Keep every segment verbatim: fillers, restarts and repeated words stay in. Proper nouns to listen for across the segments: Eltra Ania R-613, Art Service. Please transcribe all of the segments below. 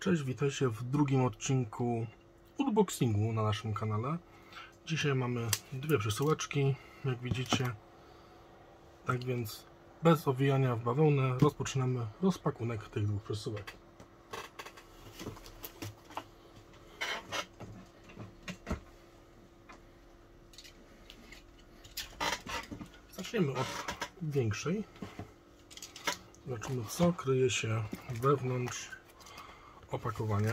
Cześć, witajcie w drugim odcinku unboxingu na naszym kanale. Dzisiaj mamy dwie przesyłeczki, jak widzicie. Tak więc bez owijania w bawełnę rozpoczynamy rozpakunek tych dwóch przesyłek. Zaczniemy od większej. Zobaczymy, co kryje się wewnątrz opakowania.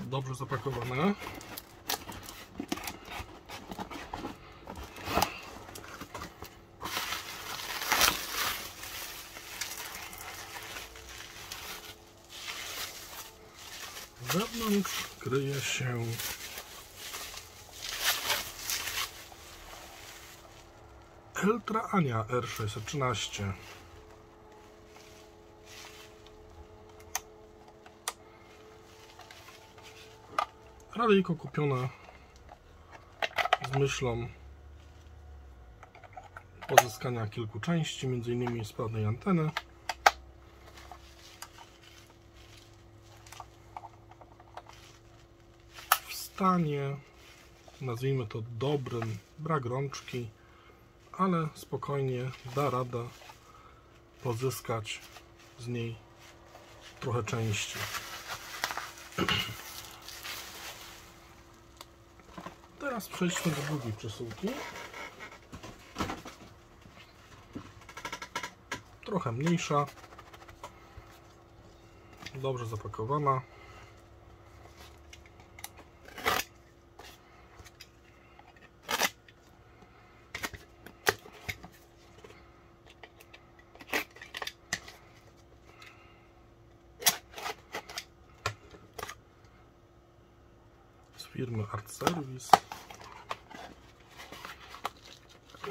Dobrze zapakowane. Wewnątrz kryje się Eltra Ania R sześćset trzynaście. Radyjko kupione z myślą pozyskania kilku części, między innymi sprawnej anteny. Tanie, nazwijmy to dobrym, brak rączki, ale spokojnie da rada pozyskać z niej trochę części. Teraz przejdźmy do drugiej przesyłki. Trochę mniejsza, dobrze zapakowana. Firmy Art Service.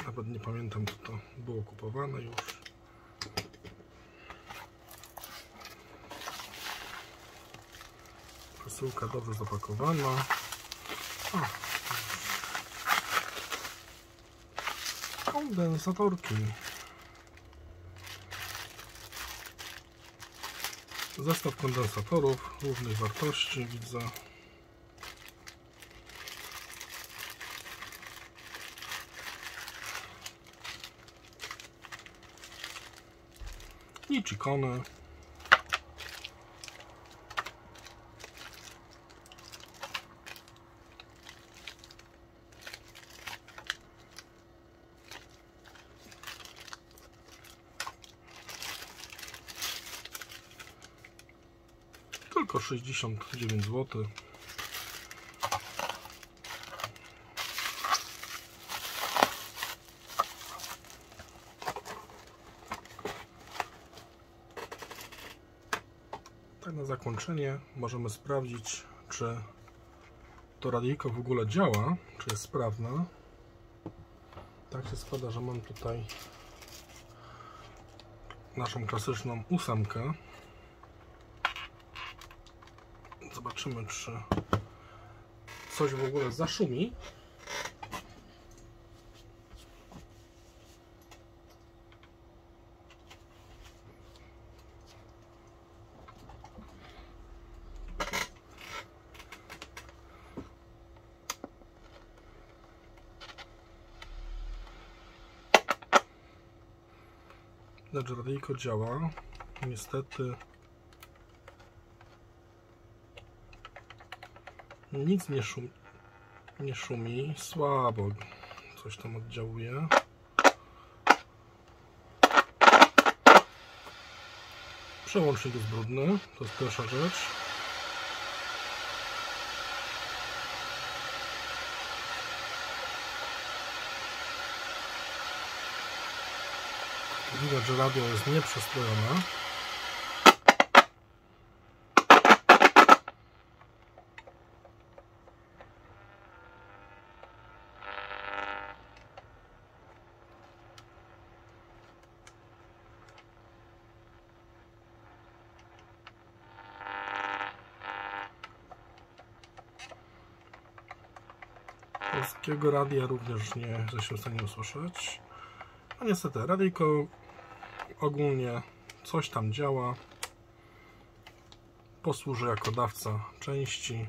Nawet nie pamiętam, co to było kupowane już. Przesyłka dobrze zapakowana. O. Kondensatorki. Zestaw kondensatorów różnych wartości, widzę. I czikony. Tylko sześćdziesiąt dziewięć złotych. Na zakończenie możemy sprawdzić, czy to radyjko w ogóle działa, czy jest sprawne. Tak się składa, że mam tutaj naszą klasyczną ósemkę. Zobaczymy, czy coś w ogóle zaszumi. Lecz radyjko działa, niestety nic nie szumi, nie szumi, słabo coś tam oddziałuje. Przełącznik jest brudny, to jest pierwsza rzecz. Widać, że radio jest nieprzestrojone. polskiego radia również nie jesteśmy w stanie usłyszeć. A niestety radyjko ogólnie coś tam działa, posłuży jako dawca części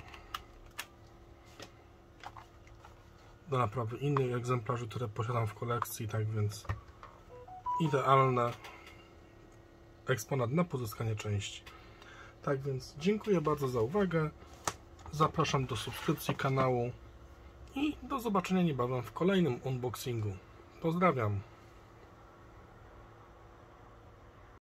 do naprawy innych egzemplarzy, które posiadam w kolekcji, tak więc idealne eksponat na pozyskanie części. Tak więc dziękuję bardzo za uwagę, zapraszam do subskrypcji kanału i do zobaczenia niebawem w kolejnym unboxingu. Pozdrawiam!